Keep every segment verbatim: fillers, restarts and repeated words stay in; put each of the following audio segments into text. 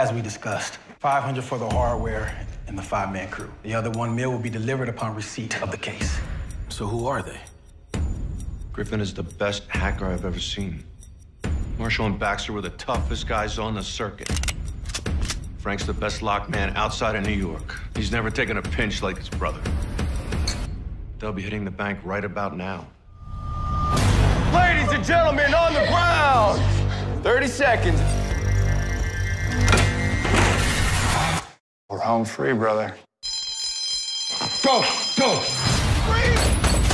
as we discussed. five hundred dollars for the hardware and the five-man crew. The other one mil will be delivered upon receipt of the case. So who are they? Griffin is the best hacker I've ever seen. Marshall and Baxter were the toughest guys on the circuit. Frank's the best lock man outside of New York. He's never taken a pinch like his brother. They'll be hitting the bank right about now. Ladies and gentlemen, on the ground! thirty seconds. We're home free, brother. Go, go! Freeze!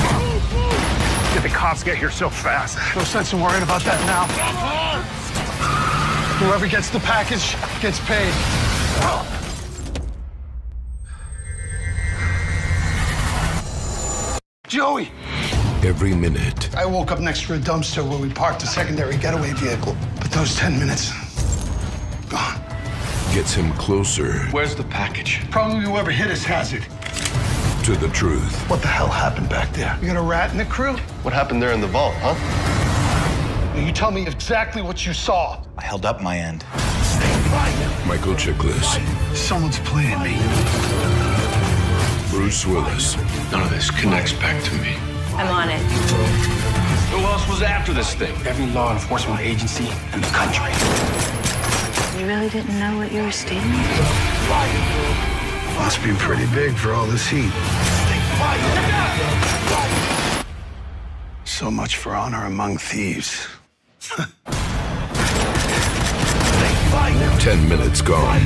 Move, move! Did the cops get here so fast? No sense in worrying about that now. Whoever gets the package gets paid. Joey! Every minute. I woke up next to a dumpster where we parked a secondary getaway vehicle. But those ten minutes, gone. Gets him closer. Where's the package? Probably whoever hit us has it. To the truth. What the hell happened back there? You got a rat in the crew? What happened there in the vault, huh? You tell me exactly what you saw. I held up my end. Michael Chiklis. Someone's playing me. Bruce Willis. None of this connects back to me. I'm on it. Who else was after this thing? Every law enforcement agency in the country. You really didn't know what you were stealing? Must be pretty big for all this heat. So much for honor among thieves. ten minutes gone.